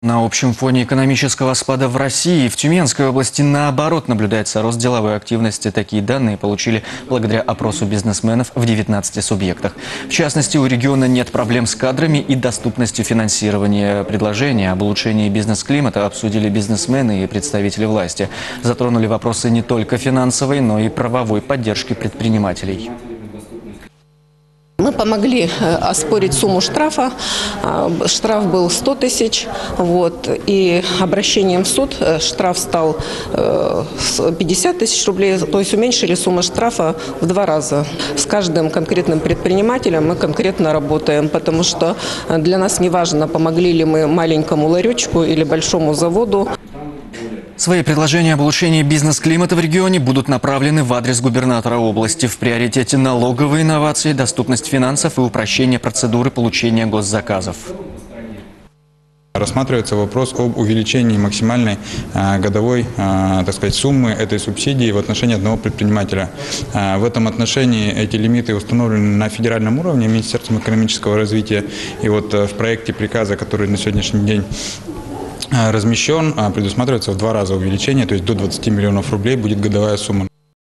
На общем фоне экономического спада в России и в Тюменской области, наоборот, наблюдается рост деловой активности. Такие данные получили благодаря опросу бизнесменов в 19 субъектах. В частности, у региона нет проблем с кадрами и доступностью финансирования. Предложения об улучшении бизнес-климата обсудили бизнесмены и представители власти. Затронули вопросы не только финансовой, но и правовой поддержки предпринимателей. Мы помогли оспорить сумму штрафа. Штраф был 100 тысяч. И обращением в суд штраф стал 50 тысяч рублей. То есть уменьшили сумму штрафа в 2 раза. С каждым конкретным предпринимателем мы конкретно работаем, потому что для нас не важно, помогли ли мы маленькому ларечку или большому заводу. Свои предложения об улучшении бизнес-климата в регионе будут направлены в адрес губернатора области. В приоритете налоговые инновации, доступность финансов и упрощение процедуры получения госзаказов. Рассматривается вопрос об увеличении максимальной годовой, так сказать, суммы этой субсидии в отношении одного предпринимателя. В этом отношении эти лимиты установлены на федеральном уровне Министерством экономического развития. И в проекте приказа, который на сегодняшний день размещен, предусматривается в 2 раза увеличение, то есть до 20 миллионов рублей будет годовая сумма.